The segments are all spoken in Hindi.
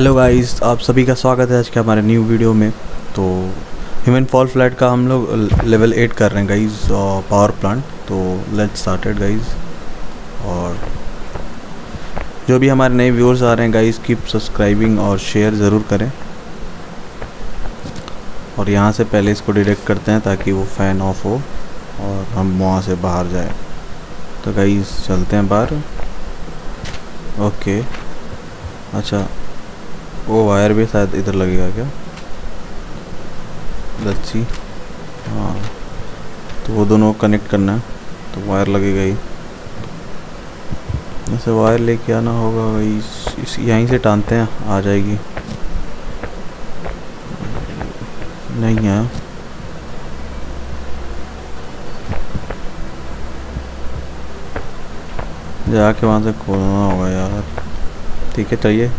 हेलो गाइस, आप सभी का स्वागत है आज के हमारे न्यू वीडियो में। तो ह्यूमन फॉल फ्लैट का हम लोग लेवल 8 कर रहे हैं गाइस, पावर प्लांट। तो लेट्स स्टार्टेड गाइस। और जो भी हमारे नए व्यूअर्स आ रहे हैं गाइस, कीप सब्सक्राइबिंग और शेयर ज़रूर करें। और यहाँ से पहले इसको डिटेक्ट करते हैं ताकि वो फ़ैन ऑफ हो और हम वहाँ से बाहर जाए। तो गाइस चलते हैं बाहर। ओके, अच्छा वो वायर भी शायद इधर लगेगा क्या, लच्छी। हाँ, तो वो दोनों कनेक्ट करना है तो वायर लगेगा ही। ऐसे वायर लेके आना होगा भाई, यहीं से टाँगते हैं, आ जाएगी। नहीं है, जाके वहाँ से खोलना होगा यार। ठीक है, चाहिए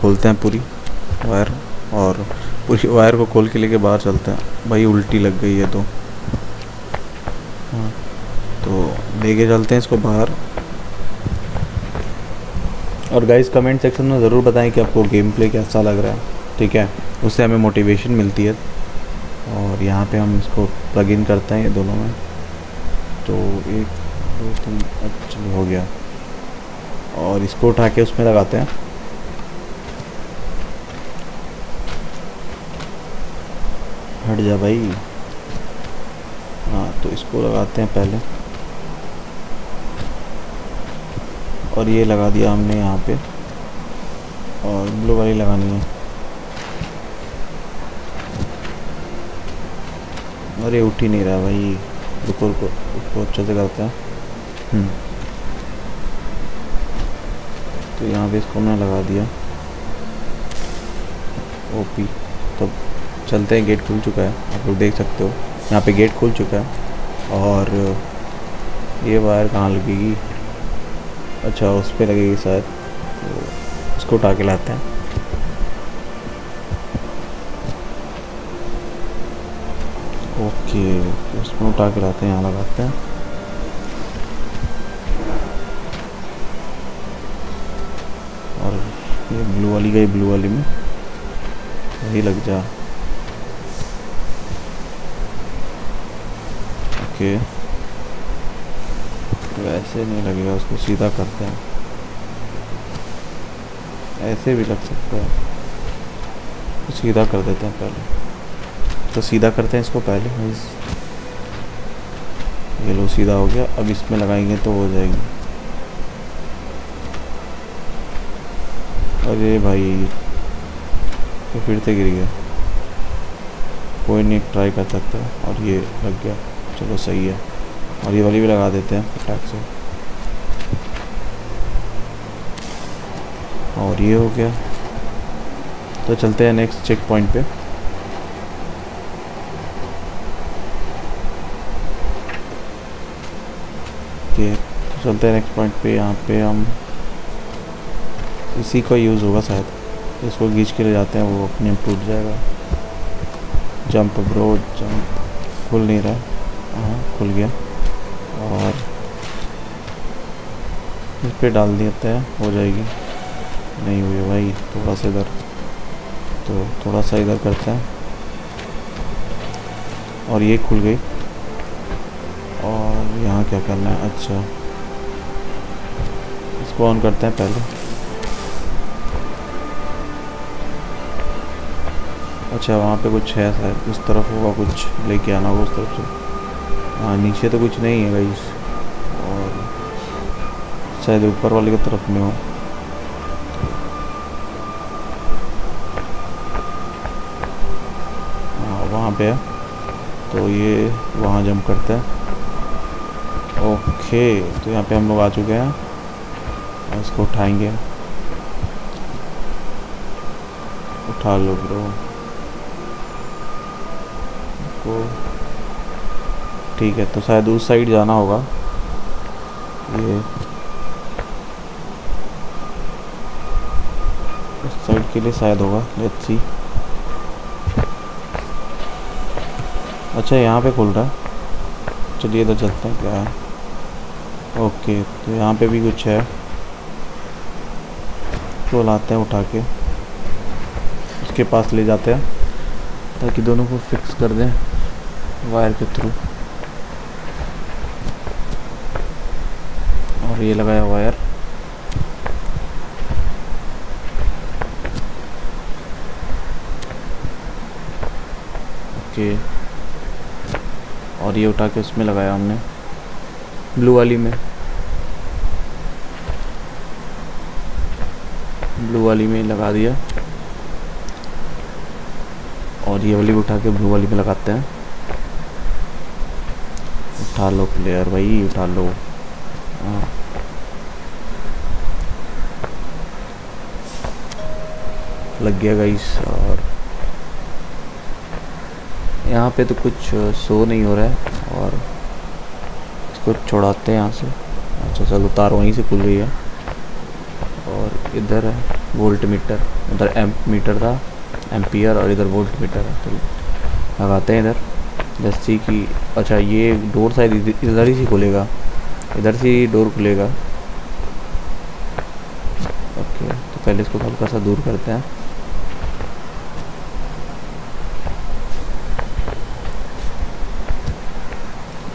खोलते हैं पूरी वायर, और पूरी वायर को खोल के लेके बाहर चलते हैं। भाई उल्टी लग गई है तो हाँ, तो लेके चलते हैं इसको बाहर। और गाइस कमेंट सेक्शन में ज़रूर बताएं कि आपको गेम प्ले कैसा लग रहा है। ठीक है, उससे हमें मोटिवेशन मिलती है। और यहाँ पे हम इसको प्लग इन करते हैं ये दोनों में। तो 1 2 3 अच्छा हो गया, और इसको उठा के उसमें लगाते हैं। हट जा भाई। हाँ, तो इसको लगाते हैं पहले, और ये लगा दिया हमने यहाँ पे, और ब्लू वाली लगानी है। अरे उठ ही नहीं रहा भाई, रुको रुको, उसको अच्छे से करते हैं। तो यहाँ पे इसको हमने लगा दिया ओपी। तब चलते हैं, गेट खुल चुका है, आप लोग देख सकते हो यहाँ पे गेट खुल चुका है। और ये वायर कहाँ लगेगी, अच्छा उस पर लगेगी शायद। तो उसको उठा के लाते हैं। ओके, उसमें उठा के लाते हैं, यहाँ लगाते हैं। और ये ब्लू वाली गई, ब्लू वाली में वही लग जा। ओके, तो ऐसे नहीं लगेगा, उसको सीधा करते हैं। ऐसे भी लग सकता है, तो सीधा कर देते हैं पहले। तो सीधा करते हैं इसको पहले। ये लो सीधा हो गया। अब इसमें लगाएंगे तो हो जाएगी। अरे भाई तो फिर से गिर गया, कोई नहीं, ट्राई कर सकता है। और ये लग गया, चलो सही है। और ये वाली भी लगा देते हैं फटाक से। और ये हो गया, तो चलते हैं नेक्स्ट चेक पॉइंट पे। तो चलते हैं नेक्स्ट पॉइंट पे। यहाँ पे हम इसी का यूज़ होगा शायद, इसको खींच के ले जाते हैं, वो अपने टूट जाएगा। जंप ब्रो जंप, खुल नहीं रहा। हाँ खुल गया, और इस पर डाल देते हैं, हो जाएगी। नहीं हुई भाई, थोड़ा सा इधर, तो थोड़ा सा इधर करते हैं। और ये खुल गई। और यहाँ क्या करना है, अच्छा इसको ऑन करते हैं पहले। अच्छा वहाँ पे कुछ है शायद, उस तरफ होगा, कुछ लेके आना होगा उस तरफ से। हाँ, नीचे तो कुछ नहीं है गाइस, और शायद ऊपर वाले की तरफ में हो। हाँ वहाँ पे है, तो ये वहाँ जंप करता है। ओके, तो यहाँ पे हम लोग आ चुके हैं, इसको उठाएंगे। उठा लो ब्रो को, ठीक है। तो शायद उस साइड जाना होगा। ये उस साइड के लिए शायद होगा, लेट्स सी। अच्छा यहाँ पे खुल रहा है, चलिए इधर चलते हैं, क्या है। ओके, तो यहाँ पे भी कुछ है, तो लाते हैं उठा के। के पास ले जाते हैं ताकि दोनों को फिक्स कर दें वायर के थ्रू। और ये लगाया वायर, ओके। और ये उठा के उसमें लगाया हमने ब्लू वाली में, लगा दिया। और ये वाली उठा के ब्लू वाली में लगाते हैं। उठा लो प्लेयर भाई, उठा लो। लग गया गाइस। और यहाँ पे तो कुछ शो नहीं हो रहा है और इसको छोड़ाते हैं यहाँ से। अच्छा चलो तार वहीं से खुल गई है। और इधर है वोल्ट मीटर, उधर एम्प मीटर था, एम्पियर, और इधर वोल्ट मीटर है। तो लगाते हैं इधर जैसे कि। अच्छा ये डोर शायद इधर ही से खुलेगा, इधर से डोर खुलेगा, ओके। तो पहले इसको हल्का सा दूर करते हैं।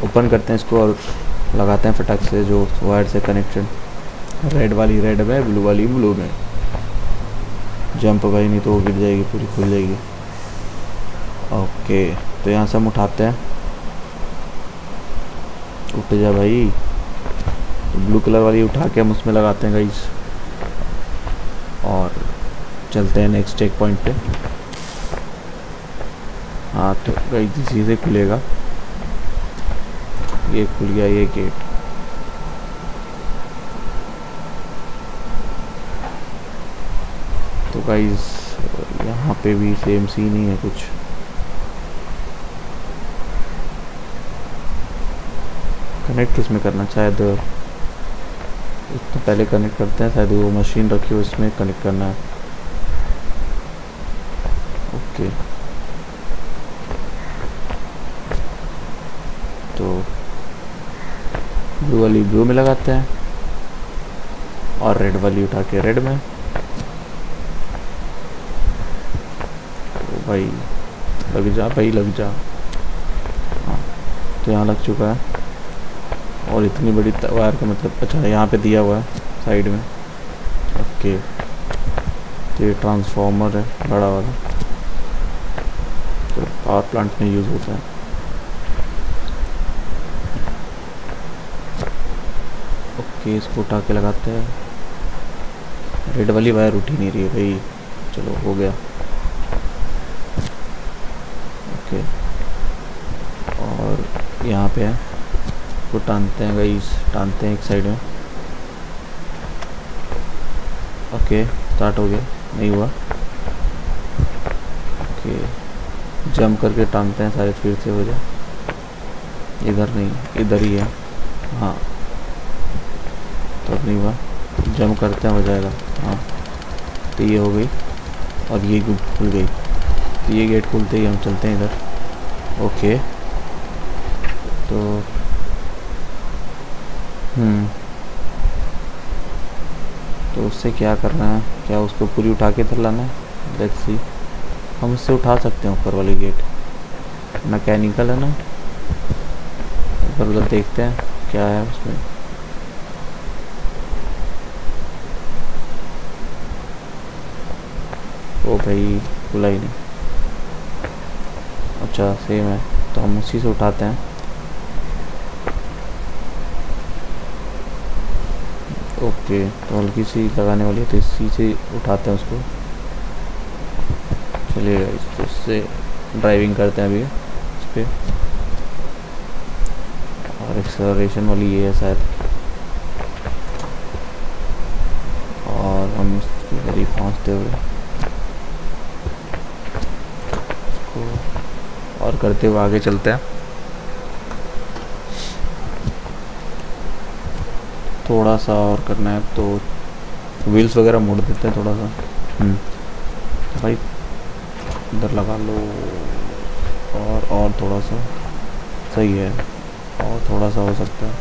ओपन करते हैं इसको और लगाते हैं फटाक से जो वायर से कनेक्शन। रेड वाली रेड में, ब्लू वाली ब्लू में। जंप भाई, नहीं तो वो गिर जाएगी, पूरी खुल जाएगी, ओके। तो यहाँ से हम उठाते हैं। उठ जा भाई। तो ब्लू कलर वाली उठा के हम उसमें लगाते हैं गाइस। और चलते हैं नेक्स्ट चेक पॉइंट पे। हाँ तो गाइस इसी से खुलेगा। ये खुल गया ये गेट। तो गाइस यहाँ पे भी सेम सीन ही है कुछ। कनेक्ट इसमें करना, शायद इसको पहले कनेक्ट करते हैं, शायद वो मशीन रखी हो इसमें कनेक्ट करना है, ओके। तो ब्लू वाली ब्लू में लगाते हैं और रेड वाली उठा के रेड में। भाई लग जा, भाई लग जा। हाँ तो यहाँ लग चुका है। और इतनी बड़ी वायर का मतलब, अच्छा यहाँ पे दिया हुआ है साइड में, ओके। तो ये ट्रांसफार्मर है बड़ा वाला, तो पावर प्लांट में यूज़ होता है। ओके इसको उठा के लगाते हैं। रेड वाली वायर उठी नहीं रही है भाई, चलो हो गया, ओके। और यहाँ पे है, इसको टानते हैं गाइस, टानते हैं एक साइड में, ओके। स्टार्ट हो गया, नहीं हुआ, ओके। जंप करके टानते हैं सारे फिर से, हो जाए। इधर नहीं, इधर ही है, हाँ। तो अब नहीं हुआ, जंप करते हैं, हो जाएगा, हाँ। तो ये हो गई और ये खुल गई। ये गेट खुलते ही हम चलते हैं इधर, ओके। तो तो उससे क्या करना है, क्या उसको पूरी उठा के इधर लाना है? लेट्स सी, हम उससे उठा सकते हैं ऊपर वाली गेट, मैकेनिकल है ना। ऊपर उधर देखते हैं क्या है उसमें। ओ भाई खुला ही नहीं, अच्छा सेम है। तो हम उसी से उठाते हैं। ओके तो हल्की सी लगाने वाली है, तो इसी से उठाते हैं उसको। चलिए तो इससे ड्राइविंग करते हैं अभी इस पर। और एक्सेलरेशन वाली ये है शायद। और हम उसके करीब पहुँचते हुए और करते हुए आगे चलते हैं। थोड़ा सा और करना है तो व्हील्स वगैरह मोड़ देते हैं थोड़ा सा। तो भाई इधर लगा लो और थोड़ा सा, सही है। और थोड़ा सा हो सकता है,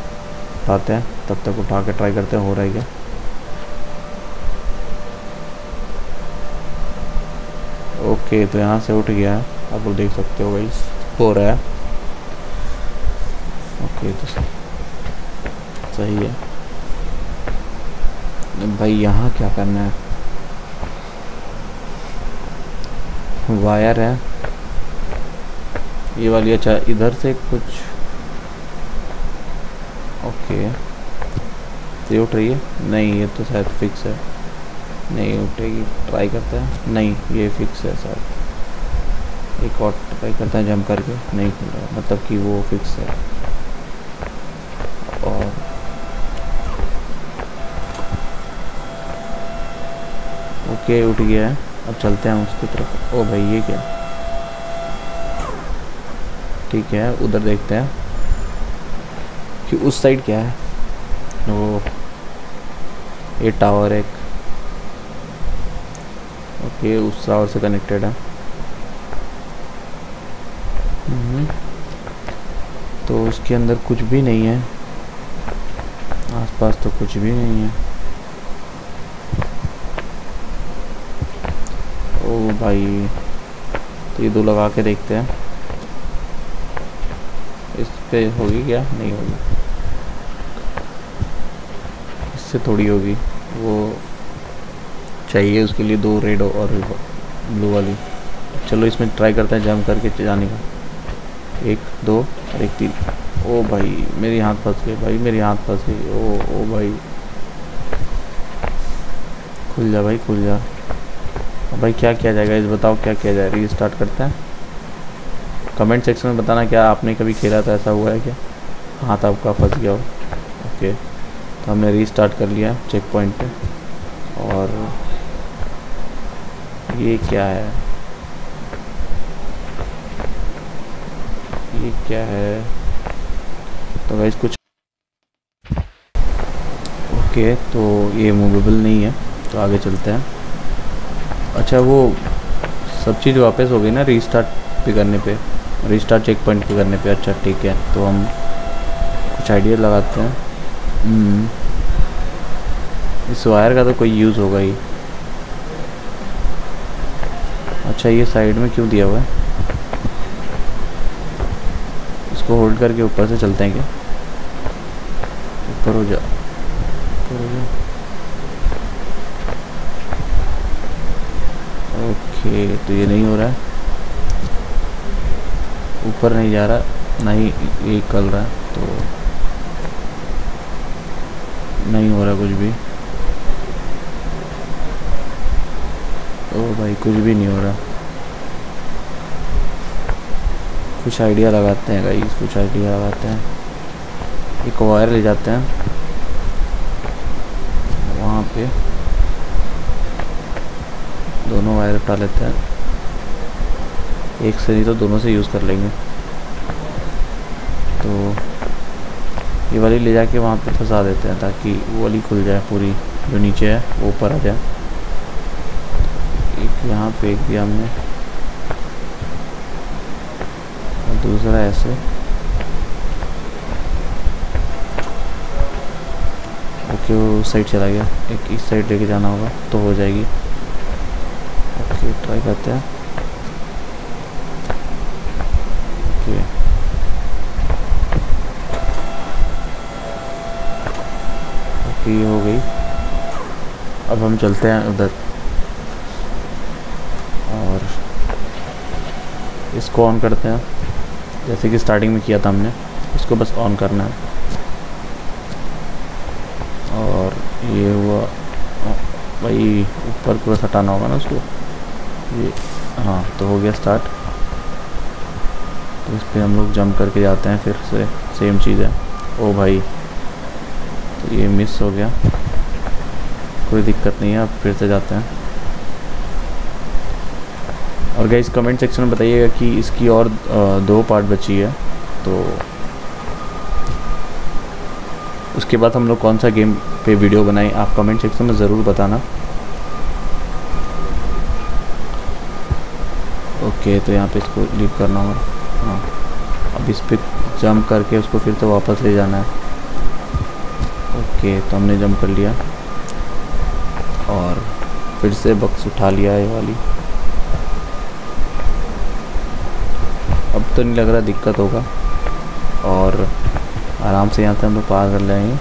उठाते हैं। तब तक उठा के ट्राई करते हैं हो रहा है क्या। ओके तो यहाँ से उठ गया है, आप लोग देख सकते हो भाई हो रहा है। ओके तो सही है भाई। यहाँ क्या करना है, वायर है ये वाली। अच्छा इधर से कुछ ओके ये उठ रही है नहीं, ये तो शायद फिक्स है, नहीं उठेगी। ट्राई करता है, नहीं ये फिक्स है शायद। एक और ट्राई करता है जंप करके, नहीं खुल रहा, मतलब कि वो फिक्स है। और ओके उठ गया है, अब चलते हैं उसकी तरफ। ओ भाई ये क्या, ठीक है उधर देखते हैं कि उस साइड क्या है। वो ये टावर एक ओके उस टावर से कनेक्टेड है। तो उसके अंदर कुछ भी नहीं है, आसपास तो कुछ भी नहीं है। ओ भाई तो ये दो लगा के देखते हैं, इस पे होगी क्या, नहीं होगी, से थोड़ी होगी। वो चाहिए उसके लिए दो रेड और ब्लू वाली। चलो इसमें ट्राई करते हैं जंप करके जाने का, एक दो और एक तीन। ओ भाई मेरे हाथ फंस गए भाई, मेरे हाथ फंस गए। ओ भाई खुल जा भाई, खुल जा भाई। क्या किया जाएगा इस, बताओ क्या किया जाएगा। रीस्टार्ट करते हैं, कमेंट सेक्शन में बताना क्या आपने कभी खेला था, ऐसा हुआ है क्या हाथ आपका फंस गया हो। ओके तो हमने रीस्टार्ट कर लिया चेक पॉइंट पे। और ये क्या है, ये क्या है। तो गाइस कुछ ओके तो ये मूवेबल नहीं है, तो आगे चलते हैं। अच्छा वो सब चीज़ वापस हो गई ना रीस्टार्ट पे करने पे, रीस्टार्ट चेक पॉइंट पे करने पे। अच्छा ठीक है तो हम कुछ आइडिया लगाते हैं। इस वायर का तो कोई यूज़ होगा ही। अच्छा ये साइड में क्यों दिया हुआ है, इसको होल्ड करके ऊपर से चलते हैं क्या। ऊपर हो जा, ऊपर हो जा। ओके तो ये नहीं हो रहा है, ऊपर नहीं जा रहा, नहीं ये चल रहा है, तो नहीं हो रहा कुछ भी। ओ भाई कुछ भी नहीं हो रहा। कुछ आइडिया लगाते हैं गाइस, कुछ आइडिया लगाते हैं। एक वायर ले जाते हैं वहाँ पे, दोनों वायर उठा लेते हैं, एक से नहीं तो दोनों से यूज़ कर लेंगे। तो ये वाली ले जाके वहाँ पे फंसा देते हैं ताकि वो वाली खुल जाए पूरी, जो नीचे है वो ऊपर आ जाए। एक यहाँ फेंक दिया हमने और दूसरा ऐसे। ओके वो साइड चला गया, एक इस साइड लेके जाना होगा तो हो जाएगी। ओके ट्राई करते हैं। ओके ये हो गई, अब हम चलते हैं उधर। और इसको ऑन करते हैं जैसे कि स्टार्टिंग में किया था हमने, इसको बस ऑन करना है। और ये हुआ भाई, ऊपर पूरा हटाना होगा ना उसको, ये हाँ तो हो गया स्टार्ट। तो इस पर हम लोग जंप करके जाते हैं फिर से, सेम चीज़ है। ओ भाई तो ये मिस हो गया, कोई दिक्कत नहीं है, अब फिर से जाते हैं। और गाइस कमेंट सेक्शन में बताइएगा कि इसकी और दो पार्ट बची है, तो उसके बाद हम लोग कौन सा गेम पे वीडियो बनाएं, आप कमेंट सेक्शन में ज़रूर बताना। ओके तो यहाँ पे इसको लीव करना होगा, हाँ अब इस पर जंप करके उसको फिर तो वापस ले जाना है। ओके तो हमने जंप कर लिया और फिर से बक्स उठा लिया ये वाली। तो नहीं लग रहा दिक्कत होगा, और आराम से यहाँ से हम लोग पार कर लेंगे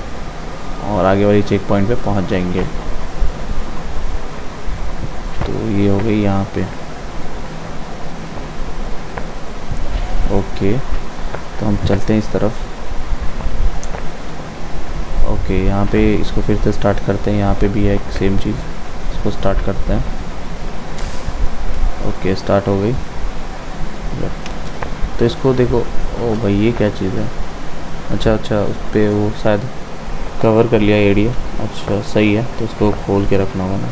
और आगे वाली चेक पॉइंट पे पहुँच जाएंगे। तो ये हो गई यहाँ पे ओके, तो हम चलते हैं इस तरफ। ओके यहाँ पे इसको फिर से स्टार्ट करते हैं, यहाँ पे भी है एक सेम चीज़, इसको स्टार्ट करते हैं। ओके स्टार्ट हो गई, तो इसको देखो, ओ भाई ये क्या चीज़ है, अच्छा, उस पर वो शायद कवर कर लिया एरिया, अच्छा सही है, तो इसको खोल के रखना होगा ना,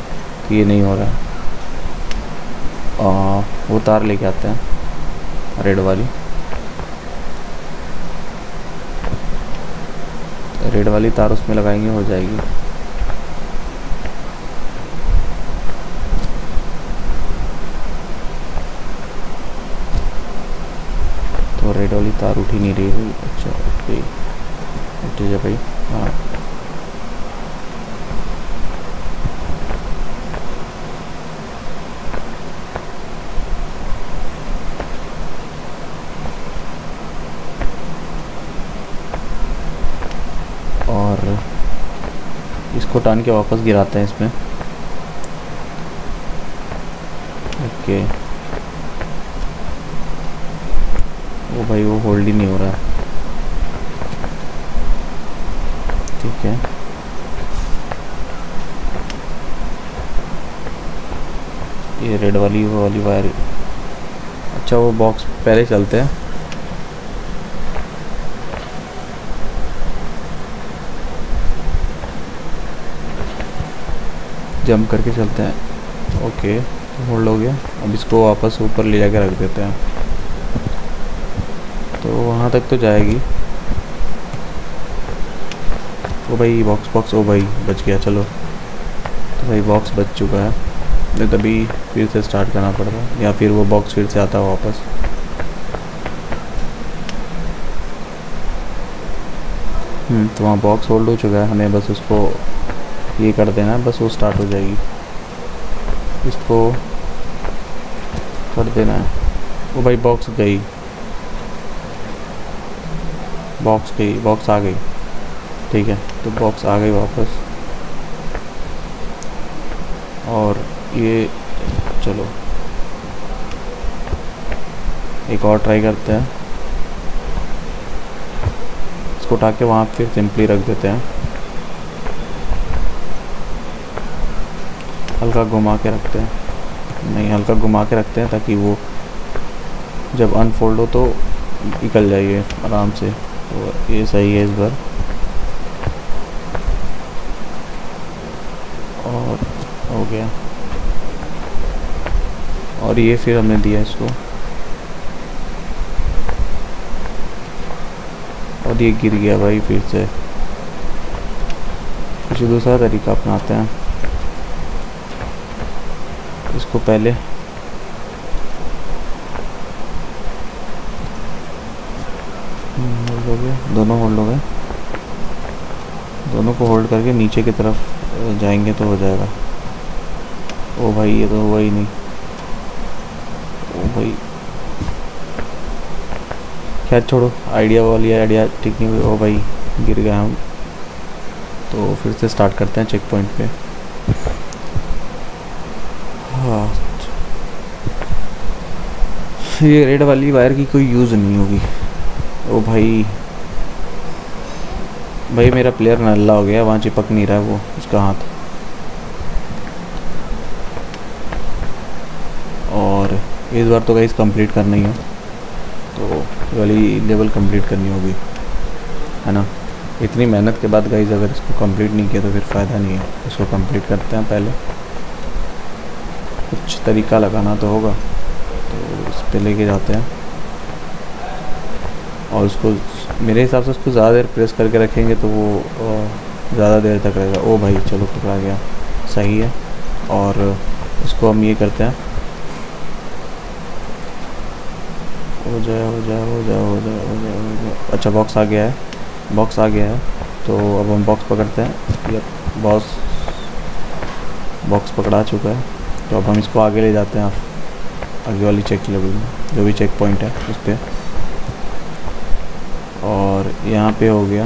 तो ये नहीं हो रहा है। वो तार लेके आते हैं रेड वाली तार उसमें लगाएंगे, हो जाएगी। तो रेड वाली तार उठी नहीं रही है, अच्छा ओके उठ जा भाई, हाँ इसको टान के वापस गिराते हैं इसमें। ओके वो भाई वो होल्ड ही नहीं हो रहा है, ठीक है ये रेड वाली वो वाली वायर, अच्छा वो बॉक्स पहले चलते हैं। जंप करके चलते हैं, ओके होल्ड हो गया। अब इसको वापस ऊपर ले जाकर रख देते हैं, तो वहाँ तक तो जाएगी। ओ भाई बॉक्स, ओ भाई बच गया, चलो तो भाई बॉक्स बच चुका है, नहीं तभी फिर से स्टार्ट करना पड़ता है, या फिर वो बॉक्स फिर से आता है वापस। तो वहाँ बॉक्स होल्ड हो चुका है, हमें बस उसको ये कर देना, बस वो स्टार्ट हो जाएगी, इसको कर देना है। ओ भाई बॉक्स गई, बॉक्स आ गई, ठीक है तो बॉक्स आ गई वापस, और ये चलो एक और ट्राई करते हैं, इसको उठा के वहाँ फिर सिंपली रख देते हैं, हल्का घुमा के रखते हैं, नहीं हल्का घुमा के रखते हैं ताकि वो जब अनफोल्ड हो तो निकल जाइए आराम से, तो ये सही है इस बार। और हो गया, और ये फिर हमने दिया इसको, और ये गिर गया भाई फिर से। कुछ दूसरा तरीका अपनाते हैं, इसको पहले होल्ड हो गया, दोनों होल्ड हो गए, दोनों को होल्ड करके नीचे की तरफ जाएंगे तो हो जाएगा। ओ भाई ये तो हुआ ही नहीं, ओ भाई खैर छोड़ो, आइडिया वाली आइडिया ठीक नहीं हुई, ओ भाई गिर गया हम, तो फिर से स्टार्ट करते हैं चेक पॉइंट पे। ये रेड वाली वायर की कोई यूज़ नहीं होगी। ओ भाई मेरा प्लेयर नल्ला हो गया, वहाँ चिपक नहीं रहा वो उसका हाथ, और इस बार तो गाइस कंप्लीट करना ही है, तो वाली लेवल कंप्लीट करनी होगी, है ना। इतनी मेहनत के बाद गाइस अगर इसको कंप्लीट नहीं किया तो फिर फ़ायदा नहीं है, इसको कंप्लीट करते हैं पहले, कुछ तरीका लगाना तो होगा। तो उस पर लेके जाते हैं, और उसको मेरे हिसाब से उसको ज़्यादा देर प्रेस करके रखेंगे तो वो ज़्यादा देर तक रहेगा। ओ भाई चलो पकड़ा गया, सही है। और उसको हम ये करते हैं, हो जाए। अच्छा बॉक्स आ गया है, तो अब हम बॉक्स पकड़ते हैं। ये बॉक्स पकड़ा चुका है, तो अब हम इसको आगे ले जाते हैं आगे वाली चेक लेवल में, जो भी चेक पॉइंट है उस पर। और यहाँ पे हो गया।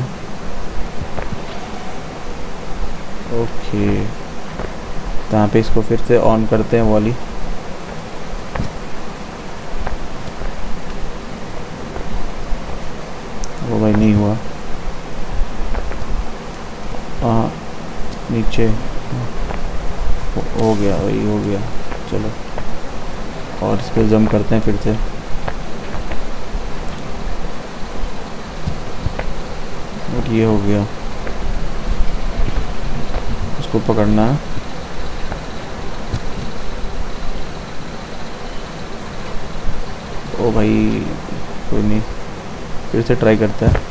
ओके, तो यहाँ पे इसको फिर से ऑन करते हैं वॉली। वो भाई नहीं हुआ। हाँ नीचे हो गया, वही हो गया। चलो और इस पर जम करते हैं फिर से। और ये हो गया, उसको पकड़ना है। ओ भाई कोई नहीं, फिर से ट्राई करते हैं।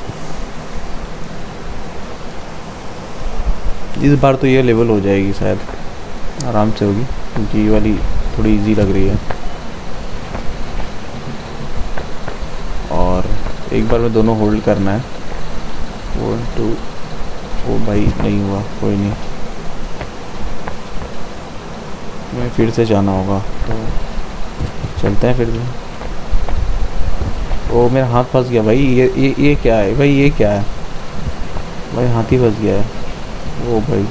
इस बार तो ये लेवल हो जाएगी शायद, आराम से होगी क्योंकि ये वाली थोड़ी इजी लग रही है। और एक बार में दोनों होल्ड करना है। 1 2 ओ भाई नहीं हुआ, कोई नहीं, मैं फिर से जाना होगा। तो चलते हैं फिर से। ओ मेरा हाथ फंस गया भाई। ये क्या है भाई, ये क्या है भाई, हाथ ही फंस गया है। ओ भाई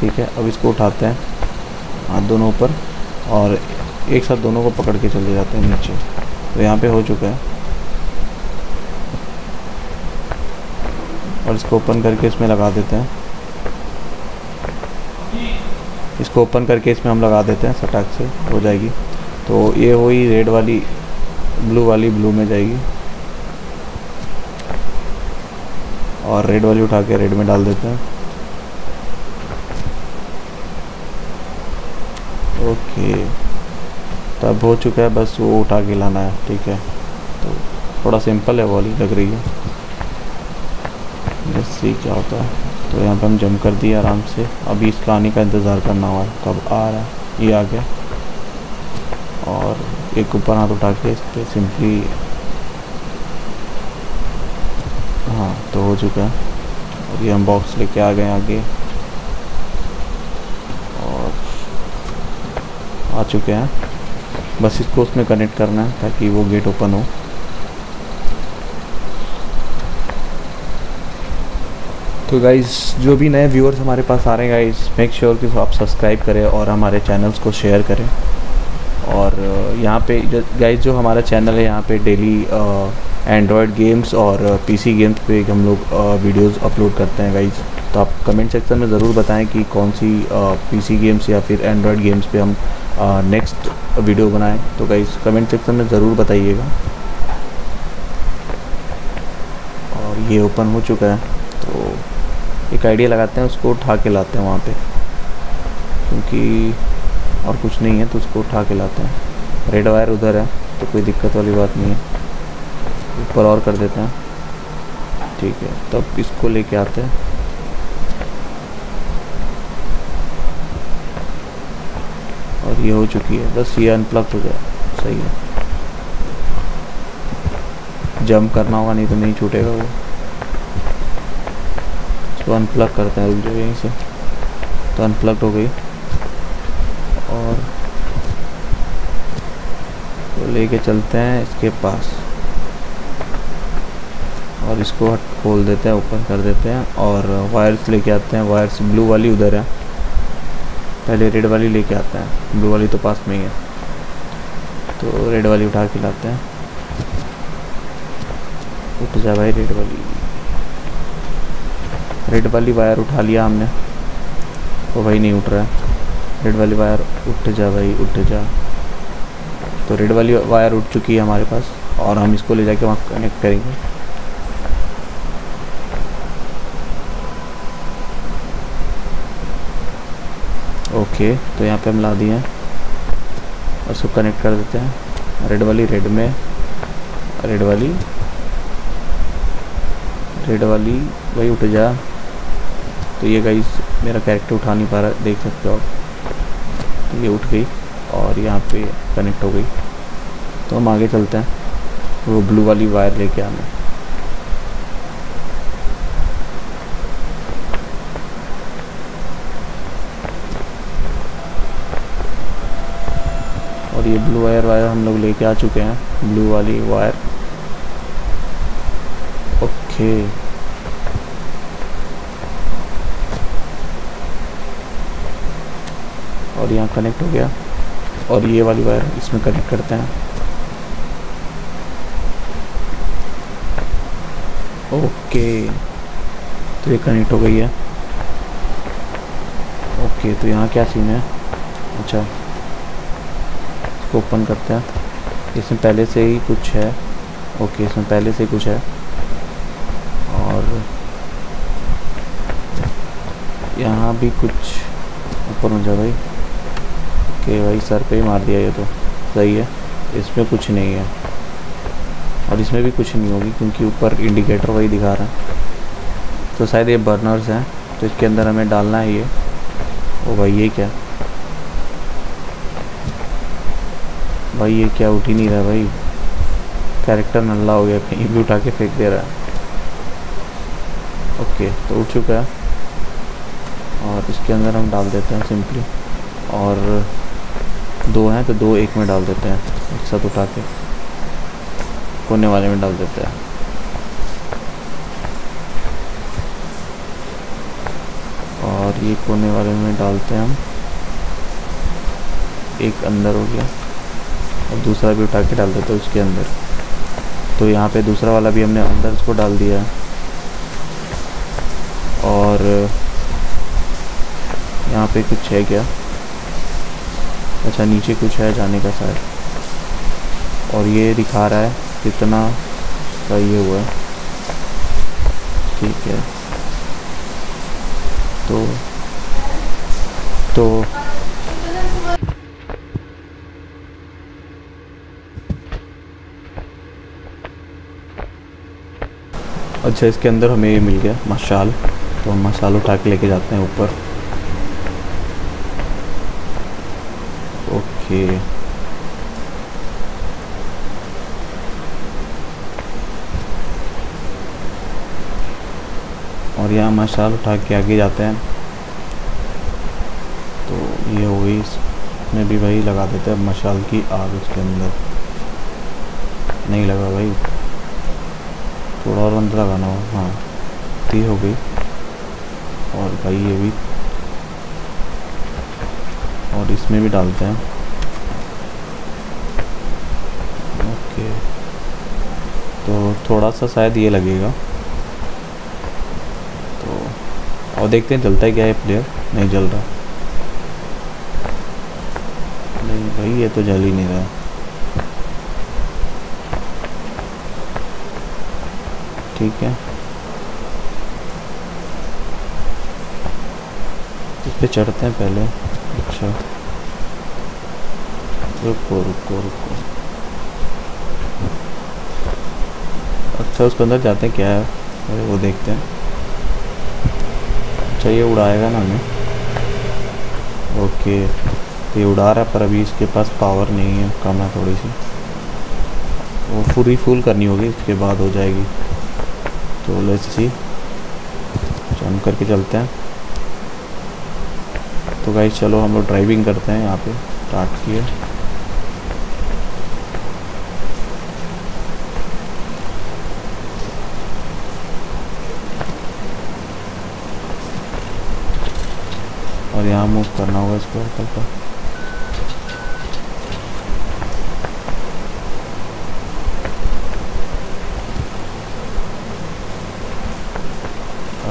ठीक है, अब इसको उठाते हैं, हाथ दोनों ऊपर, और एक साथ दोनों को पकड़ के चले जाते हैं नीचे। तो यहाँ पे हो चुका है, और इसको ओपन करके इसमें लगा देते हैं। इसको ओपन करके इसमें हम लगा देते हैं, सटाक से हो जाएगी। तो ये हुई रेड वाली ब्लू में जाएगी, और रेड वाली उठा के रेड में डाल देते हैं। ओके, तब हो चुका है, बस वो उठा के लाना है। ठीक है, तो थोड़ा सिंपल है, वाली लग रही है। सी क्या होता है। तो यहाँ पे हम जंप कर दिए आराम से। अभी इसका आने का इंतज़ार करना हुआ है, तब आ रहा है। ये आ गया, और एक ऊपर हाथ उठा के इस पर सिंपली, हाँ तो हो चुका है। और ये हम बॉक्स लेके आ गए आगे, और आ चुके हैं। बस इसको उसमें कनेक्ट करना है ताकि वो गेट ओपन हो। तो गाइज़, जो भी नए व्यूअर्स हमारे पास आ रहे हैं गाइज़, मेक श्योर कि आप सब्सक्राइब करें और हमारे चैनल्स को शेयर करें। और यहाँ पे गाइज़ जो हमारा चैनल है, यहाँ पे डेली एंड्रॉयड गेम्स और पीसी गेम्स पे हम लोग वीडियोस अपलोड करते हैं गाइज़। तो आप कमेंट सेक्शन में ज़रूर बताएं कि कौन सी पीसी गेम्स या फिर एंड्रॉयड गेम्स पर हम नेक्स्ट वीडियो बनाएँ। तो गाइज़ कमेंट सेक्शन में ज़रूर बताइएगा। और ये ओपन हो चुका है, तो एक आइडिया लगाते हैं, उसको उठा के लाते हैं वहाँ पे, क्योंकि और कुछ नहीं है तो उसको उठा के लाते हैं। रेड वायर उधर है तो कोई दिक्कत वाली बात नहीं है, ऊपर और कर देते हैं। ठीक है, तब इसको लेके आते हैं। और ये हो चुकी है, बस ये अनप्लग हो जाए, सही है। जंप करना होगा, नहीं तो नहीं छूटेगा वो। तो अनप्लग करते हैं, रुक जाओ यहीं से। तो अनप्लग हो गई, और तो लेके चलते हैं इसके पास, और इसको खोल देते हैं, ओपन कर देते हैं। और वायर्स लेके आते हैं। वायर्स ब्लू वाली उधर है, पहले रेड वाली लेके आते हैं, ब्लू वाली तो पास में ही है। तो रेड वाली उठा के लाते हैं। उठ जा भाई रेड वाली। रेड वाली वायर उठा लिया हमने। तो भाई नहीं उठ रहा है रेड वाली वायर। उठ जा भाई, उठ जा। तो रेड वाली वायर उठ चुकी है हमारे पास, और हम इसको ले जाके वहाँ कनेक्ट करेंगे। ओके, तो यहाँ पे हम ला दिए हैं, उसको कनेक्ट कर देते हैं। रेड वाली रेड में, रेड वाली भाई उठ जा। तो ये गाइस मेरा कैरेक्टर उठा नहीं पा रहा, देख सकते हो आप। तो ये उठ गई, और यहाँ पे कनेक्ट हो गई। तो हम आगे चलते हैं, वो ब्लू वाली वायर लेके आना। और ये ब्लू वायर हम लोग लेके आ चुके हैं, ब्लू वाली वायर। ओके और यहाँ कनेक्ट हो गया और ये वाली वायर इसमें कनेक्ट करते हैं। ओके तो ये कनेक्ट हो गई है। ओके तो यहाँ क्या सीन है, अच्छा इसको ओपन करते हैं। इसमें पहले से ही कुछ है। ओके इसमें पहले से ही कुछ है और यहाँ भी कुछ ऊपर हो जाए भाई। ओके भाई सर पे ही मार दिया, ये तो सही है। इसमें कुछ नहीं है और इसमें भी कुछ नहीं होगी क्योंकि ऊपर इंडिकेटर वही दिखा रहा है। तो शायद ये बर्नर्स हैं तो इसके अंदर हमें डालना है ये। ओ भाई ये क्या, भाई ये क्या उठ ही नहीं रहा भाई, कैरेक्टर नल्ला हो गया, कहीं भी उठा के फेंक दे रहा है। ओके तो उठ चुका है और इसके अंदर हम डाल देते हैं सिंपली, और दो हैं तो दो एक में डाल देते हैं, एक साथ उठा के कोने वाले में डाल देते हैं। और ये कोने वाले में डालते हैं हम, एक अंदर हो गया और दूसरा भी उठा के डाल देते हैं उसके अंदर। तो यहाँ पे दूसरा वाला भी हमने अंदर उसको डाल दिया और यहाँ पे कुछ है क्या, अच्छा नीचे कुछ है जाने का शायद। और ये दिखा रहा है कितना का ये हुआ है, ठीक है। तो अच्छा इसके अंदर हमें ये मिल गया मशाल, तो हम मशाल उठा के लेके जाते हैं ऊपर। ओके और यहाँ मशाल उठा के आगे जाते हैं। तो ये हो गई, इसमें भी भाई लगा देते हैं मशाल की आग, उसके अंदर नहीं लगा भाई, थोड़ा और अंदर लगाना हो। हाँ ती हो गई और भाई ये भी, और इसमें भी डालते हैं। ओके तो थोड़ा सा शायद ये लगेगा और देखते हैं जलता है क्या है। प्लेयर नहीं जल रहा, नहीं भाई ये तो जल ही नहीं रहा। ठीक है इस पे चढ़ते हैं पहले। अच्छा रुको रुको रुको, अच्छा उसके अंदर जाते हैं क्या है अरे वो देखते हैं। अच्छा ये उड़ाएगा ना हमें। ओके तो ये उड़ा रहा है पर अभी इसके पास पावर नहीं है, कम है थोड़ी सी, वो पूरी फुल करनी होगी इसके बाद हो जाएगी। तो लेट्स सी, जंप करके चलते हैं। तो गाइस चलो हम लोग ड्राइविंग करते हैं, यहाँ पे स्टार्ट किया। और यहाँ मूव करना होगा इसको हल्का।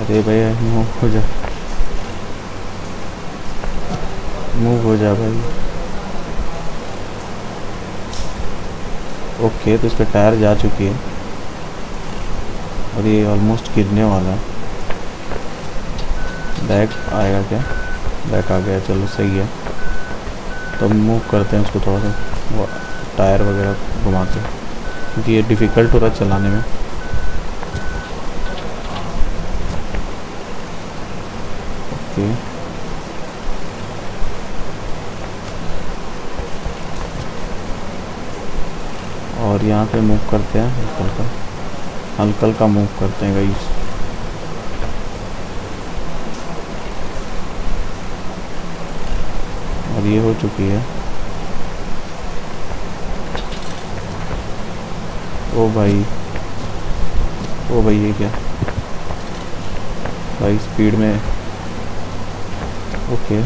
अरे भैया मूव हो जा, मूव हो जा भाई। ओके तो इस पर टायर जा चुकी है और ये ऑलमोस्ट गिरने वाला है। बैक आएगा क्या, बैक आ गया, चलो सही है। तो मूव करते हैं उसको थोड़ा सा वो टायर वगैरह घुमाते हैं क्योंकि ये डिफ़िकल्ट हो रहा है चलाने में। ओके और यहाँ पे मूव करते हैं हल्का हल्का मूव करते हैं गाइस। ये हो चुकी है। ओ भाई ओ भाई ये क्या भाई स्पीड में। ओके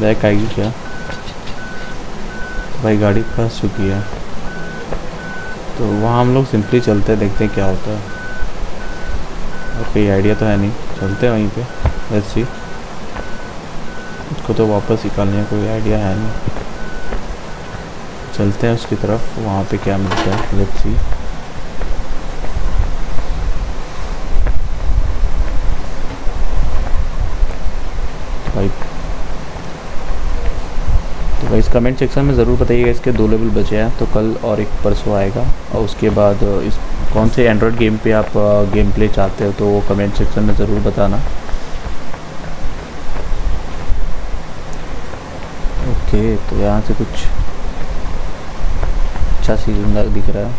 बैक आएगी क्या भाई, गाड़ी फंस चुकी है। तो वहाँ हम लोग सिंपली चलते हैं, देखते हैं क्या होता है। और कोई आइडिया तो है नहीं, चलते हैं वहीं पे। लेट्स सी, उसको तो वापस निकालने का कोई आइडिया है नहीं। चलते हैं उसकी तरफ, वहाँ पे क्या मिलता है। Let's see, guys comment section में ज़रूर बताइएगा इसके 2 लेवल बचे हैं, तो कल और एक परसों आएगा। और उसके बाद इस कौन से एंड्रॉयड गेम पे आप गेम प्ले चाहते हो, तो वो कमेंट सेक्शन में ज़रूर बताना। ओके तो यहाँ से कुछ अच्छा सीजन दिख रहा है,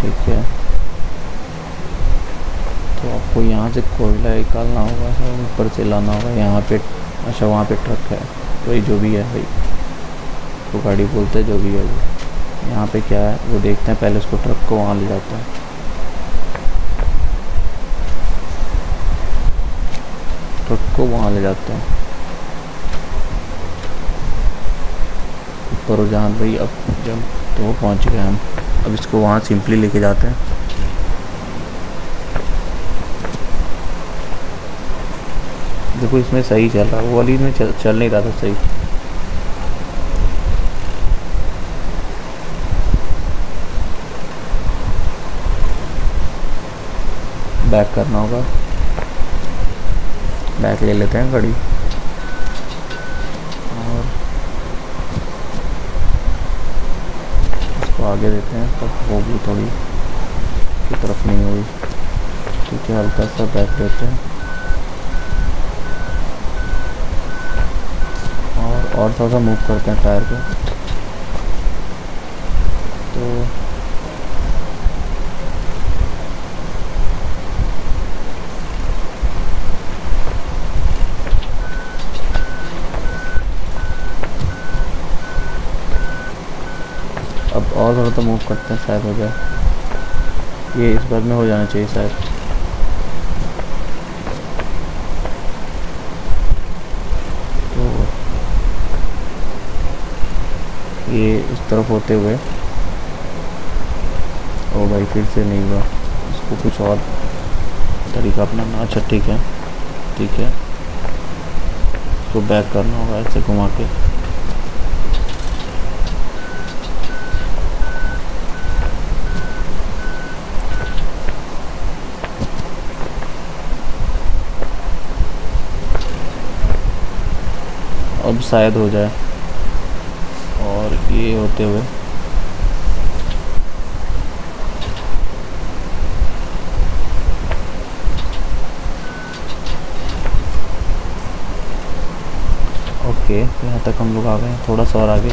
ठीक है। तो आपको यहाँ से कोयला निकालना होगा, ऊपर से लाना होगा। यहाँ पे अच्छा, वहाँ पे ट्रक है, वही जो भी है भाई, वो गाड़ी बोलते हैं जो भी है वो। यहाँ पे क्या है वो देखते हैं पहले, उसको ट्रक को वहाँ ले जाता है। ट्रक को वहाँ ले जाते हैं ऊपर जहाँ भाई। अब जब तो पहुँच गए हम, अब इसको वहाँ सिंपली लेके जाते हैं। देखो इसमें सही चल रहा है, वो वाली में चल नहीं रहा था सही। बैक करना होगा, बैक ले लेते हैं गाड़ी। और इसको आगे देते हैं, तब होगी थोड़ी की तरफ नहीं हुई, ठीक है। हल्का सा बैक लेते हैं और थोड़ा सा मूव करते हैं टायर को। तो अब और थोड़ा सा मूव करते हैं, शायद हो जाए। ये इस बार में हो जाना चाहिए शायद। ये उस तरफ होते हुए, ओ भाई फिर से नहीं हुआ, इसको कुछ और तरीका अपनाना। अच्छा ठीक है, ठीक है, इसको बैक करना होगा ऐसे घुमा के। अब शायद हो जाए, ये होते हुए ओके। यहाँ तक हम लोग आ गए, थोड़ा सा और आगे,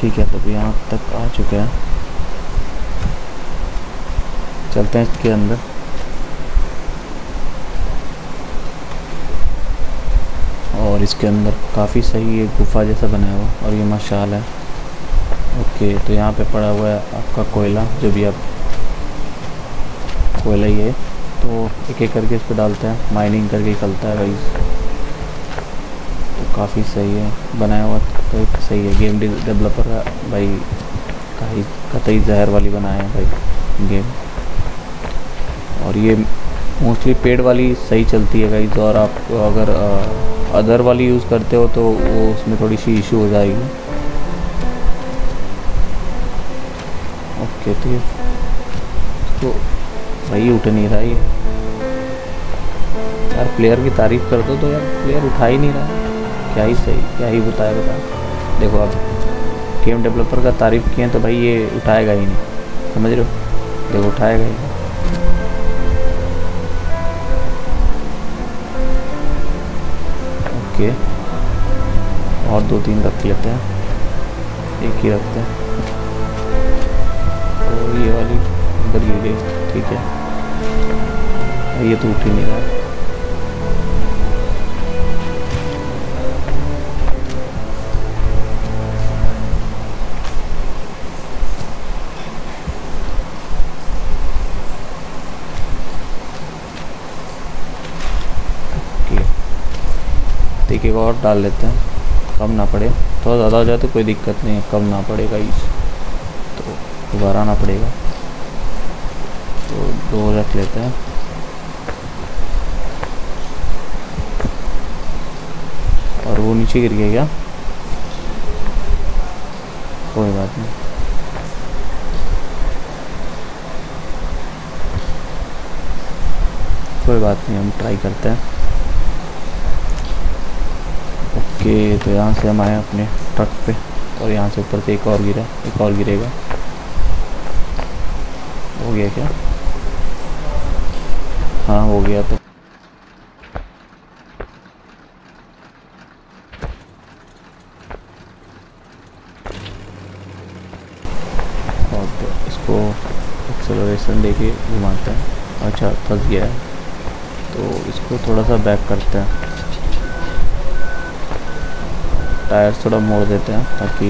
ठीक है। तो यहाँ तक आ चुके हैं, चलते हैं इसके अंदर। और इसके अंदर काफ़ी सही एक गुफा जैसा बनाया हुआ, और ये मशाल है। ओके तो यहाँ पे पड़ा हुआ है आपका कोयला, जो भी आप कोयला ही है। तो एक एक करके इस पर डालते हैं, माइनिंग करके निकलता है भाई। तो काफ़ी सही है बनाया हुआ, तो सही है। गेम डेवलपर भाई कतई जहर वाली बनाया है भाई गेम। और ये मोस्टली पेड़ वाली सही चलती है गाइज। और आप तो अगर अदर वाली यूज़ करते हो तो वो उसमें थोड़ी सी इशू हो जाएगी। ओके ठीक है, तो भाई उठ नहीं रहा है यार। प्लेयर की तारीफ कर दो तो यार प्लेयर उठा ही नहीं रहा, क्या ही सही, क्या ही बताया बता। देखो आप गेम डेवलपर का तारीफ किए हैं तो भाई ये उठाएगा ही नहीं, समझ रहे हो। देखो उठाएगा ही नहीं। और 2-3 रख लेते हैं, एक ही रखते हैं। तो ये वाली उधर गिर गई, ठीक है। ये तो उठ ही नहीं रहा। एक एक और डाल लेते हैं, कम ना पड़े। थोड़ा ज़्यादा हो जाए तो कोई दिक्कत नहीं है, कम ना पड़ेगा इस तो दोबारा ना पड़ेगा, तो दो रख लेते हैं। और वो नीचे गिर गया क्या? कोई बात नहीं। कोई बात नहीं, हम ट्राई करते हैं। ओके तो यहाँ से हम आए अपने ट्रक पे और यहाँ से ऊपर से एक और गिरा, एक और गिरेगा। हो गया क्या? हाँ हो गया। तो और इसको एक्सेलरेशन देके घुमाते हैं। अच्छा फंस गया है, तो इसको थोड़ा सा बैक करते हैं, टायर थोड़ा मोड़ देते हैं ताकि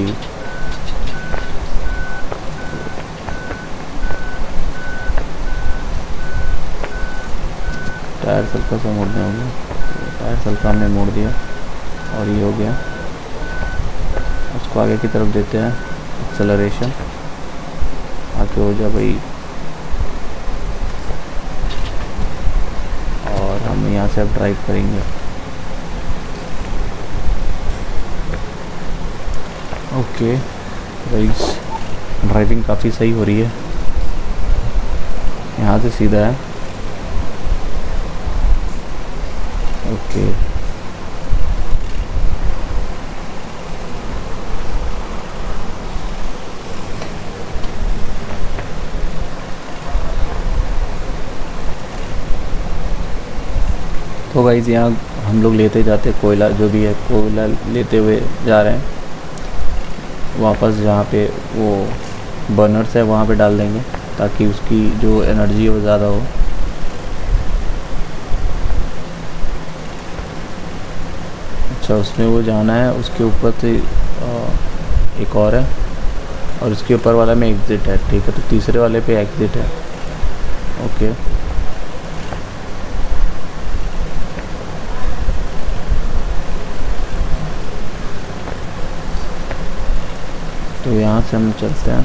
टायर हल्का सा मोड़ने होंगे। टायर हल्का हमने मोड़ दिया और ये हो गया। उसको आगे की तरफ देते हैं एक्सेलरेशन, आगे हो जा भाई। और हम यहाँ से अब ड्राइव करेंगे। ओके गाइस, ड्राइविंग काफ़ी सही हो रही है। यहाँ से सीधा है। ओके तो गाइस, यहाँ हम लोग लेते जाते कोयला जो भी है, कोयला लेते हुए जा रहे हैं वापस, जहाँ पे वो बर्नर्स है वहाँ पे डाल देंगे ताकि उसकी जो एनर्जी है वो ज़्यादा हो। अच्छा उसमें वो जाना है, उसके ऊपर से एक और है और उसके ऊपर वाला में एग्ज़िट है। ठीक है, तो तीसरे वाले पे एग्ज़िट है। ओके तो यहाँ से हम चलते हैं।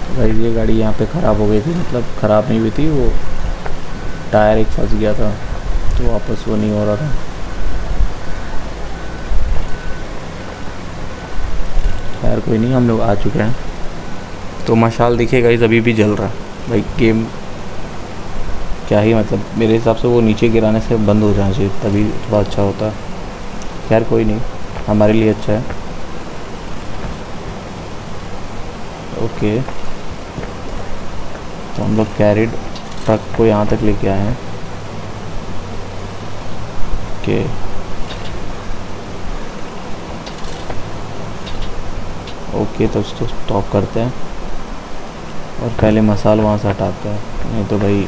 तो भाई ये गाड़ी यहाँ पे ख़राब हो गई थी, मतलब ख़राब नहीं हुई थी, वो टायर एक फंस गया था तो वापस वो नहीं हो रहा था। टायर कोई नहीं, हम लोग आ चुके हैं। तो मशाल दिखे गाइस अभी भी जल रहा है। भाई गेम क्या ही, मतलब मेरे हिसाब से वो नीचे गिराने से बंद हो जाना चाहिए, तभी थोड़ा अच्छा होता है। खैर कोई नहीं, हमारे लिए अच्छा है। ओके तो हम लोग कैरिड ट्रक को यहाँ तक लेके आए हैं। ओके ओके तो उसको स्टॉप करते हैं और पहले मसाल वहाँ से हटाते हैं, नहीं तो भाई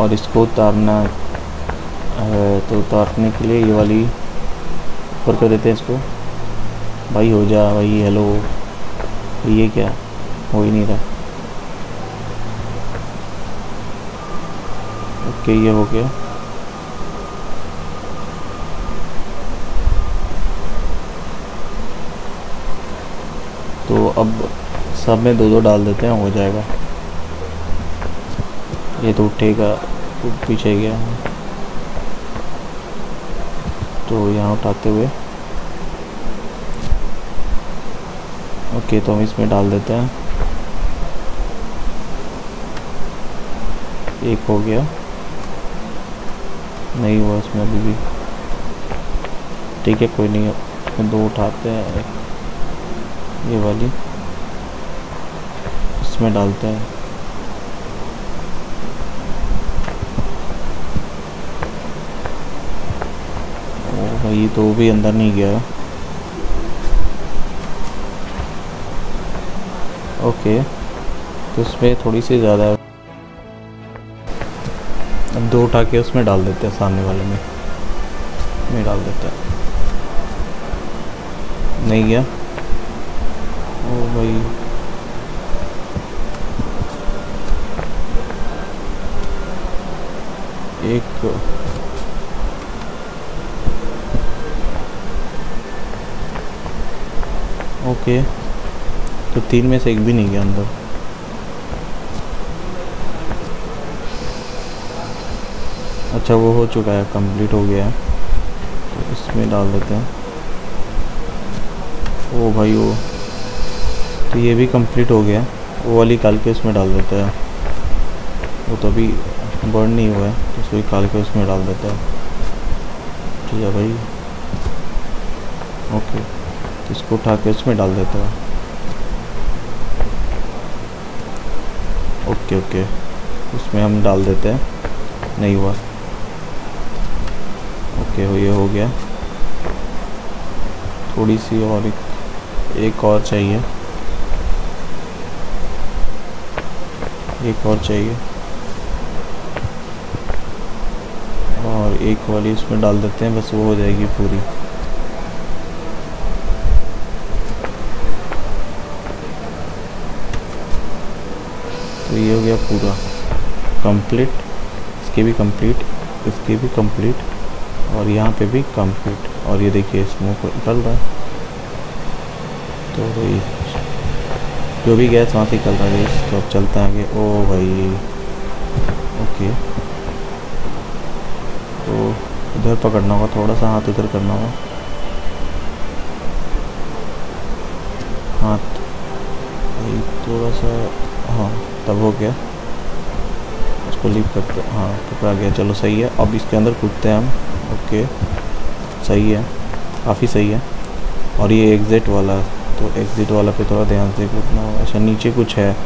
और इसको उतारना है। तो उतारने के लिए ये वाली ऊपर कर देते हैं इसको। भाई हो जा भाई, हेलो, ये क्या हो ही नहीं रहा। ओके ये हो गया। तो अब सब में दो दो डाल देते हैं, हो जाएगा। ये तो उठेगा, पीछे गया। तो यहाँ उठाते हुए ओके तो हम इसमें डाल देते हैं। एक हो गया, नहीं हुआ इसमें अभी भी। ठीक है कोई नहीं, दो उठाते हैं, ये वाली इसमें डालते हैं। ये तो भी अंदर नहीं गया। ओके तो उसमें थोड़ी सी ज़्यादा, अब दो उठा के उसमें डाल देते हैं, सामने वाले में डाल देते हैं। नहीं गया। ओ भाई एक ओके, तो तीन में से एक भी नहीं गया अंदर। अच्छा वो हो चुका है, कंप्लीट हो गया है, तो इसमें डाल देते हैं। ओ भाई वो तो ये भी कंप्लीट हो गया, वो वाली काल के उसमें डाल देते हैं। वो तो अभी बर्न नहीं हुआ है, तो उसको काल के उसमें डाल देते हैं। ठीक है भाई ओके, तो इसको उठा के उसमें डाल देते हैं। ओके ओके उसमें हम डाल देते हैं, नहीं हुआ। ओके ये हो गया, थोड़ी सी और एक और चाहिए, एक और चाहिए, और एक वाली उसमें डाल देते हैं, बस वो हो जाएगी पूरी। तो ये हो गया पूरा कंप्लीट, इसके भी कंप्लीट, इसके भी कंप्लीट, और यहाँ पे भी कंप्लीट। और ये देखिए स्मोक निकल रहा है, तो भाई जो भी गैस वहाँ से निकल रहा है। तो अब चलते हैं आगे। ओ भाई ओके, तो इधर पकड़ना होगा, थोड़ा सा हाथ उधर करना होगा, हाथ थोड़ा सा, हाँ तब हो गया। उसको लीव करते, हाँ पकड़ा गया, चलो सही है। अब इसके अंदर कूदते हैं हम। ओके सही है, काफ़ी सही है। और ये एग्ज़िट वाला, तो एग्ज़िट वाला पे थोड़ा ध्यान से कूदना। अच्छा नीचे कुछ है,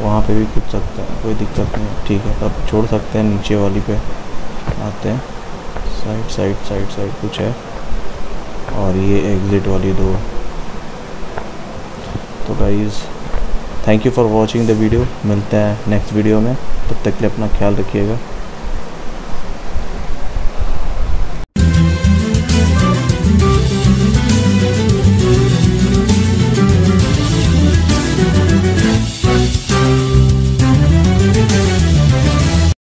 वहाँ पे भी कूद सकते हैं, कोई दिक्कत नहीं। ठीक है अब छोड़ सकते हैं, नीचे वाली पे आते हैं। साइड साइड साइड साइड कुछ है, और ये एग्ज़िट वाली दो। तो guys thank you for watching the video, मिलते हैं नेक्स्ट वीडियो में, तब तक के लिए अपना ख्याल रखिएगा।